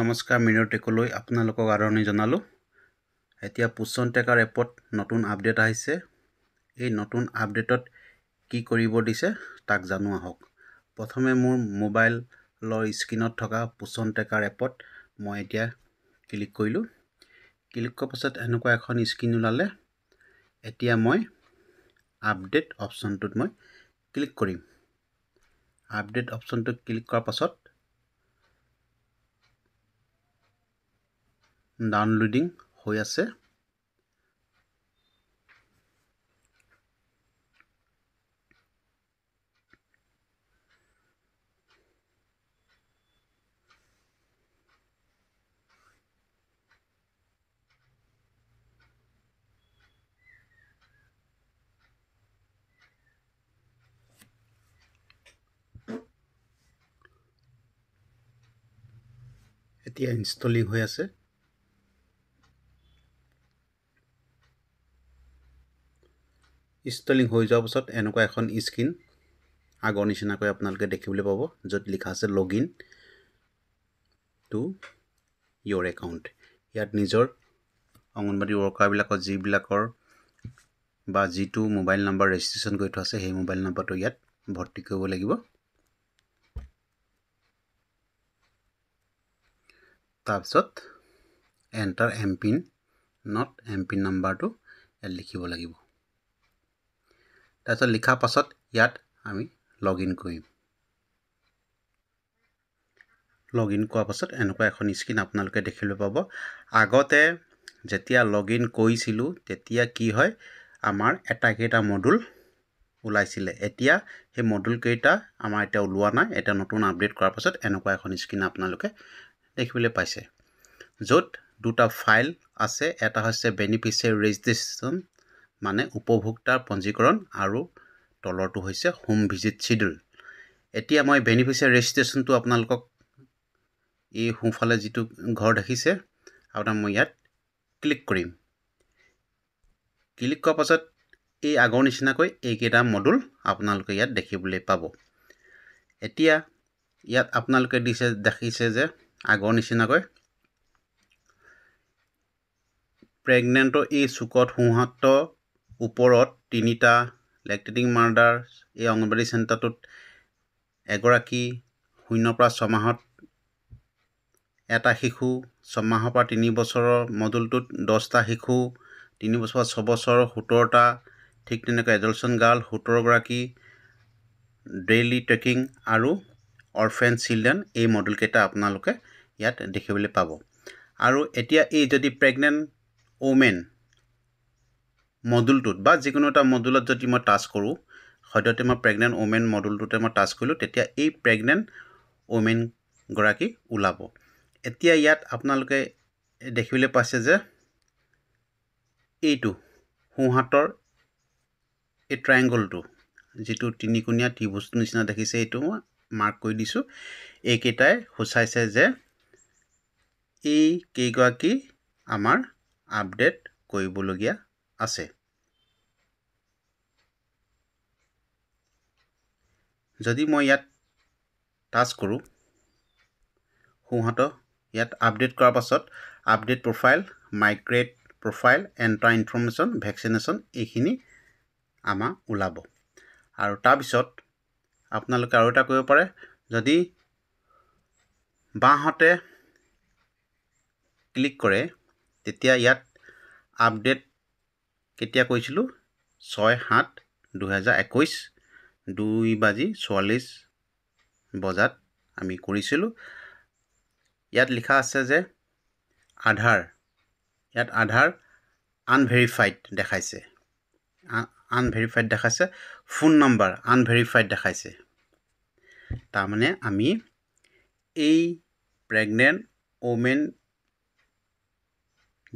नमस्कार मिनर टेकলৈ আপোনালোকক আদৰণি জনালো এতিয়া পোষণ ট্ৰেকাৰ এপত নতুন আপডেট আহিছে এই নতুন আপডেটত কি কৰিব দিছে তাক জানো আহক প্ৰথমে মোৰ মোবাইলৰ স্ক্ৰীনত থকা পোষণ ট্ৰেকাৰ এপত মই এতিয়া ক্লিক কৰিলো ক্লিক কৰাৰ পাছত এনেকুৱা এখন স্ক্ৰীন ওলালে এতিয়া মই আপডেট অপচনটোত মই ক্লিক কৰিম আপডেট অপচনটো ক্লিক কৰাৰ পাছত ডাউনলোডিং হৈ আছে এতিয়া ইনষ্টলিং হৈ আছে ইনষ্টলিং হৈ যোৱাৰ পাছত এনেকুৱা এখন স্ক্ৰীন আগৰ নিচিনাকৈ আপোনালোকে দেখিবলৈ পাব য'ত লিখা আছে লগইন টু ইয়োৰ একাউণ্ট ইয়াত নিজৰ অংগনবাড়ী ওয়াৰ্কাৰবিলাকৰ যিবিলাকৰ বা যিটো মোবাইল নাম্বাৰ ৰেজিষ্ট্ৰেচন কৰি থোৱা আছে সেই মোবাইল নাম্বাৰটো ইয়াত ভৰ্তি কৰিব লাগিব তাৰপিছত এন্টাৰ এমপিন নট এমপিন নাম্বাৰটো ইয়াত লিখিব লাগিব तासो लिखा पासत यात आमी लॉगिन करिम लॉगिन কৰা পাছত এনেকুৱা এখন স্ক্ৰীন আপোনালোকে দেখিবলৈ পাব আগতে যেতিয়া লॉगिन কৰিছিলো তেতিয়া কি হয় আমাৰ এটাকেটা মডুল ওলাইছিল এতিয়া এই মডুল কেটা আমাৰ এটা ওলোৱা নাই এটা নতুন আপডেট কৰাৰ পাছত এনেকুৱা এখন স্ক্ৰীন আপোনালোকে দেখিবলৈ পাইছে য'ত দুটা ফাইল আছে এটা হৈছে বেনিফিশিয়াৰী ৰেজিষ্ট্ৰেচন माने उपभोक्ता पंजीकरण आरो तलरटु হৈছে হোম ভিজিট শিডিউল এতিয়া মই বেনিফিশিয়াৰী ৰেজিষ্ট্ৰেচনটো আপোনালোকক এই হোমফালে যেটো ঘৰ দেখিছে আৰু মই ইয়াত ক্লিক কৰিম ক্লিক কৰাৰ পাছত এই আগৰ নিচিনাকৈ এইকেটা মডুল আপোনালোকে ইয়াত দেখিবলৈ পাব এতিয়া ইয়াত আপোনালোকে দিছে দেখিছে যে আগৰ নিচিনাকৈ প্ৰেগনেন্ট এই সুকট হুহাত উপৰত তিনিটা লেকটেটিং মাৰ্ডাৰ এই অংগনবাড়ী সেন্টাৰটোত এগৰাকী 0 পৰা 6 মাহত এটা শিশু 6 মাহৰ পৰা 3 বছৰৰ মডুলটোত 10টা শিশু 3 বছৰ পৰা 6 বছৰৰ 17টা ঠিক তেনেকৈ এডলচন গাৰ্ল 17 গৰাকী ডেইলি টেকিং আৰু অৰফেন চিলড্ৰেন এই মডুল কেটা আপোনালোকে ইয়াত দেখিবলৈ পাব আৰু এতিয়া এই যদি প্ৰেগনেন্ট ওমেন মডুলটোত বা যিকোনো এটা মডুলত যদি মই টাচ কৰো হয়তো মই প্ৰেগনেন্ট ওমেন মডুলটোতে মই টাচ কৰিলো তেতিয়া এই প্ৰেগনেন্ট ওমেন গৰাকী ওলাব এতিয়া ইয়াত আপোনালোকে দেখিবলৈ পাইছে যে এইটো হুহাতৰ এই ট্ৰায়াঙ্গলটো যেটো তিনিকোণীয়া ত্ৰিভুজ নিচিনা দেখিছে এইটো মই মাৰ্ক কৰি দিছো এইকেইটাই হুচাইছে যে এই কেইগৰাকী আমাৰ আপডেট কৰিবলগীয়া আছে যদি মই ইয়াত টাচ কৰো হুহাটো ইয়াত আপডেট কৰাৰ পাছত update profile migrate profile enter information vaccination এইখিনি আমা ওলাব আৰু তাৰ পিছত আপোনালোকে আৰু এটা কৰিব পাৰে যদি বাহতে ক্লিক কৰে তেতিয়া ইয়াত আপডেট কেতিয়া কৈছিলো 6/7/2021 2:44 বজাত আমি কৰিছিলো ইয়াত লিখা আছে যে আধাৰ ইয়াত আধাৰ আনভেৰিফাইড দেখাইছে ফোন নাম্বাৰ আনভেৰিফাইড দেখাইছে তাৰ মানে আমি এই প্ৰেগনেন্ট ওমেন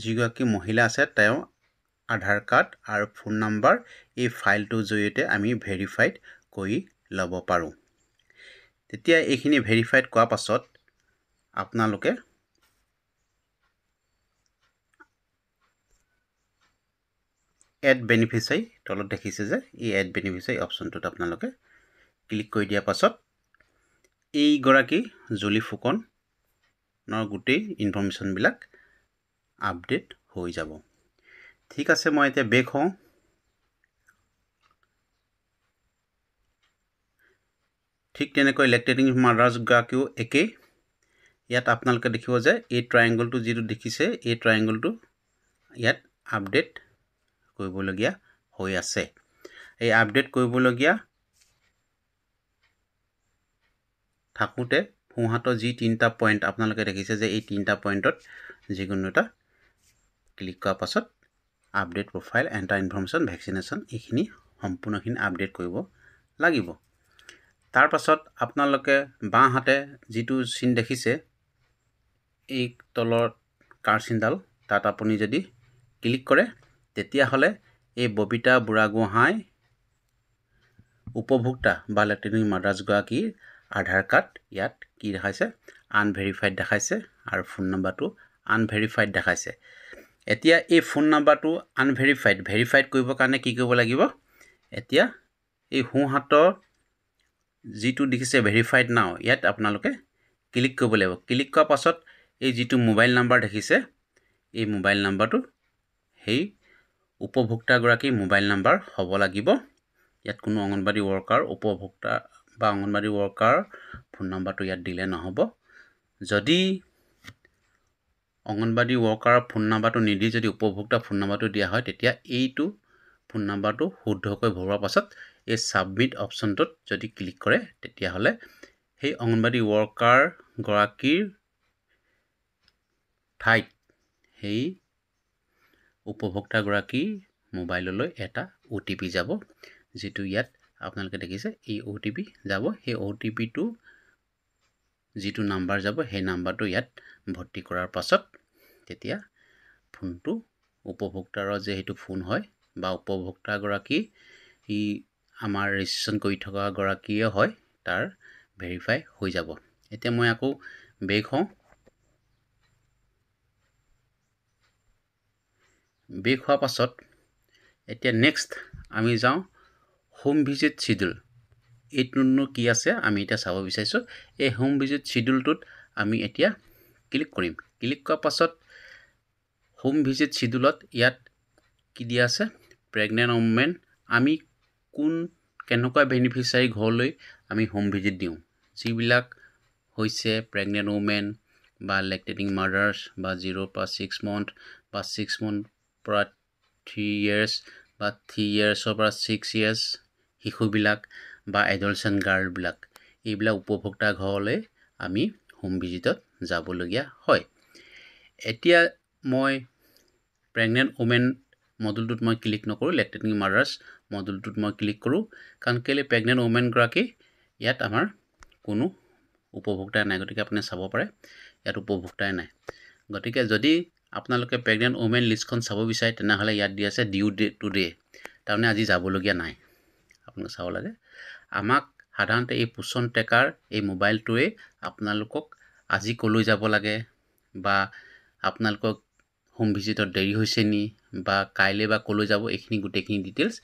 যিগৰাকী মহিলা আছে তেওঁ আধাৰ কাৰ্ড আৰু ফোন নাম্বাৰ এই ফাইলটো জৰিয়তে আমি ভেৰিফাইড কৰি লব পাৰো তেতিয়া এইখিনি ভেৰিফাইড কৰা পাছত আপোনালোকে এড বেনিফিশিয়াৰী তলত দেখিছে যে এই এড বেনিফিশিয়াৰী অপচনটোত আপোনালোকে ক্লিক কৰি দিয়া পাছত এই গৰাকী জুলি Phukan nor goody information black update hoi jabo. Thick as a moite back home thick teneco elected in Madras Gaku eke yet apnalka decoze a triangle to zero dekise a triangle to yet update koibologia hoya se a update koibologia Thakute Huhato G tinta point apnalka dekise a tinta point dot Zigunota click upasot update profile and information vaccination ekini hompunokin update koibo lagibo. तार पासत आपनालोके बां हाते जितु सिन देखिसे एक तलर कार्सिनडाल तात आपुनी जदि click करे तेतिया हले ए बबिता बुरागोहाई उपभोक्ता बा लटिनी मद्रास गाकी आधार कार्ड यात की देखाइसे अनभेरिफाइड देखाइसे आरो फोन नम्बरटु अनभेरिफाइड देखाइसे एतिया ए फोन नम्बरटु अनभेरिफाइड भेरिफाइड कइबो कारणे की कइबो लागिबो एतिया ए हु हातर G2 देखिसे verified now yet आपनालोके क्लिक करबो लेबो क्लिक क पासत ए G2 मोबाइल नंबर देखिसे ए मोबाइल नंबर तो हे उपभोक्ता गराकी मोबाइल नंबर हबो लागिबो यात कोनो अंगनबाडी वर्कर उपभोक्ता बा अंगनबाडी वर्कर फोन नंबर तो यात दिले नहबो जदि अंगनबाडी वर्कर फोन नंबर तो निदि जदि उपभोक्ता फोन नंबर तो दिया होय तेतिया ए टु फोन नंबर तो हुद्धकै भरा पासत ए सबमिट ऑप्शन तो जदि क्लिक करे তেতিয়া হলে हे अंगनबाडी वर्कर गराकीर ठाइट हे उपभोक्ता गराकी मोबाइल लय एटा ओटीपी যাব जेतु यात आपनलके देखिसे ए ओटीपी যাব हे ओटीपी टु जेतु नम्बर যাব हे नम्बर तो यात भर्ती কৰাৰ পাছত তেতিয়া ফোন টু উপভোক্তাৰ যে হেতু ফোন হয় বা উপভোক্তা গराकी ই আমাৰ ৰেজিষ্ট্ৰেচন কৰি থকা গৰাকীয়ে হয় তাৰ ভেৰিফাই হৈ যাব এতিয়া মই আকৌ বেক হওঁ বেক হোৱাৰ পাছত এতিয়া নেক্সট আমি যাওঁ হোম ভিজিট শিডিউল এইটোনো কি আছে আমি এটা চাব বিচাৰিছো এই হোম ভিজিট শিডিউলটোত আমি এতিয়া ক্লিক কৰিম ক্লিক কৰাৰ পাছত হোম ভিজিট শিডিউলত ইয়াত কি দিয়া আছে প্ৰেগনেন্ট ওমেন আমি কোন কেনকা বেনিফিশিয়াৰি ঘৰলৈ আমি হোম ভিজিট দিওঁ সিবিলাক হৈছে প্ৰেগনেন্ট ওমেন বা লেকটেটিং মাদাৰ্স বা 0.6 মান্থ বা 6 মান্থ পৰা 3 ইয়াৰ্স বা 3 ইয়াৰ্স পৰা 6 ইয়াৰ্স হিকুবিলাক বা এডলসেন্ট গাৰ্ল বিলাক এইবিলাক উপভোক্তা ঘৰলৈ আমি হোম ভিজিটত যাবলগিয়া হয় এতিয়া মই প্ৰেগনেন্ট ওমেন মডুলটোত মই ক্লিক নকৰো লেকটেটিং মাদাৰ্স মডুলটোত মই ক্লিক কৰো কাৰণ কেলে প্ৰেগনেন্ট ওমেন গৰাকী ইয়াত আমাৰ কোনো উপভোক্তা নাই গতিকে আপুনি চাব পাৰে ইয়াত উপভোক্তাই নাই গতিকে যদি আপোনালোকে প্ৰেগনেন্ট ওমেন লিষ্টখন চাব বিচাৰে তেনে হলে ইয়াত দি আছে ডিউ ডে টু ডে তাৰমানে আজি যাবলগিয়া নাই আপোনাক চাব লাগে আমাক সাধাৰণতে এই পোষণ ট্ৰেকাৰ এই মোবাইলটোৱে আপোনালোকক আজি কলৈ যাব লাগে বা আপোনালোকক হোম ভিজিটৰ দেৰি হৈছে নি বা কাইলে বা কলৈ যাব এখনি গুটেখিনি ডিটেইলস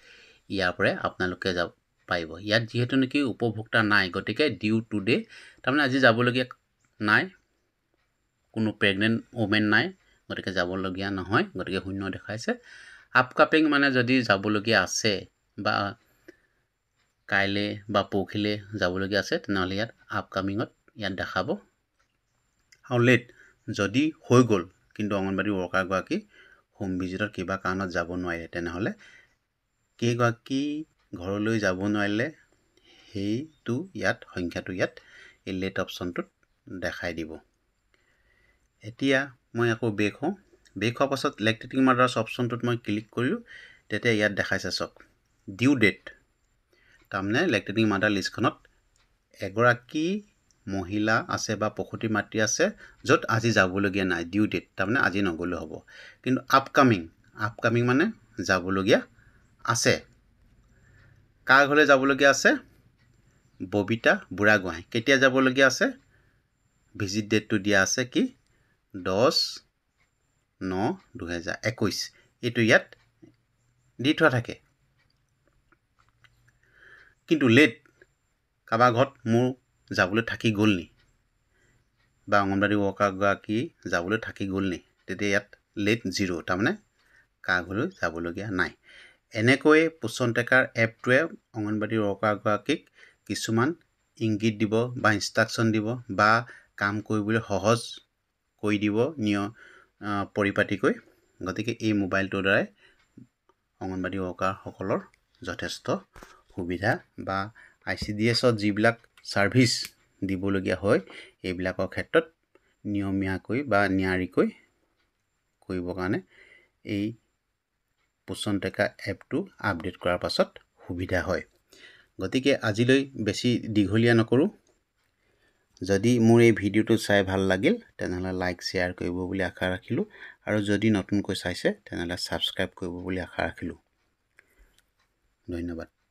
ইয়াৰ পৰে আপোনালোকে যাব পাইব ইয়াত যেহেতু নেকি উপভোক্তা নাই গটিকে ডিউ টু ডে তাৰমানে আজি যাব লগিয়া নাই কোনো প্ৰেগনেন্ট ওমেন নাই গটিকে যাব লগিয়া নহয় গটিকে শূন্য দেখাইছে আপকাপিং মানে যদি যাব লগিয়া আছে বা কাইলে বা পখিলে যাব লগিয়া আছে তেনহলে ইয়াত আপকামিংত ইয়াত দেখাব হাউ লেট যদি হৈ গল কিন্তু অঙ্গনবাড়ী ওয়ার্কার গৰাকী হোম ভিজিটৰ কিবা কাৰণত যাব নোৱাৰে তেনেহলে কে গৰাকী ঘৰলৈ যাব নোৱাৰিলে হেইটো ইয়াত সংখ্যাটো ইয়াত এই লেট অপচনটোত দেখাই দিব এতিয়া মই আকৌ বেক হোৱাৰ পাছত লেকটেটিং মাদাৰ্স অপচনটোত মই ক্লিক কৰিলো তেতে ইয়াত দেখাইছে চক ডিউ ডেট তাৰমানে লেকটেটিং মাদাৰ লিষ্টখনত এগৰাকী মহিলা আছে বা পখুটি মাটি আছে যত আজি যাবলগিয়া নাই ডিউ ডেট তাৰমানে আজি নগলে হ'ব কিন্তু আপকামিং মানে যাবলগিয়া আছে কাৰ ঘৰলৈ যাবলগিয়া আছে ববিতা বুঢ়াগোহাঁই কেতিয়া যাবলগিয়া আছে ভিজিট ডেটটো দিয়া আছে কি 10/9/2021 এটো ইয়াত দি থোৱা থাকে কিন্তু লেট কাবা ঘৰত মোৰ যাবলৈ থাকি গ'ল নি বা অঙ্গনবাড়ি ৱৰ্কাৰ কি যাবলৈ থাকি গ'ল নি তেতিয়া ইয়াত লেট 0 তাৰমানে কাগলৈ যাবলগীয়া নাই এনেকৈয়ে পোষণ ট্ৰেকাৰ এপটোৱে অঙ্গনবাড়ি ৱৰ্কাৰগৰাকীক কিছুমান ইংগিত দিব বা ইনস্ট্ৰাকচন দিব বা কাম কৰিবলৈ সহজ কৰি দিব নিয় পৰিপাটিকৈ গতিকে এই মোবাইলটোৰ দ্বাৰা অঙ্গনবাড়ি ৱৰ্কাৰসকলৰ যথেষ্ট সুবিধা বা আইসিডিএছত যিবিলাক সাৰ্ভিস দিবলগীয়া হয় এইবিলাকৰ ক্ষেত্ৰত নিয়মিয়াকৈ বা নিয়াৰিকৈ কৰিব কাৰণে এই পোষণ ট্ৰেকাৰ এপটো আপডেট কৰাৰ পাছত সুবিধা হয় গতিকে আজিলৈ বেছি দীঘলীয়া নকৰো যদি মোৰ এই ভিডিওটো চাই ভাল লাগিল তেনহলে লাইক শেয়াৰ কৰিব বুলি আশা ৰাখিলো আৰু যদি নতুনকৈ চাইছে তেনহলে সাবস্ক্ৰাইব কৰিব বুলি আশা ৰাখিলো ধন্যবাদ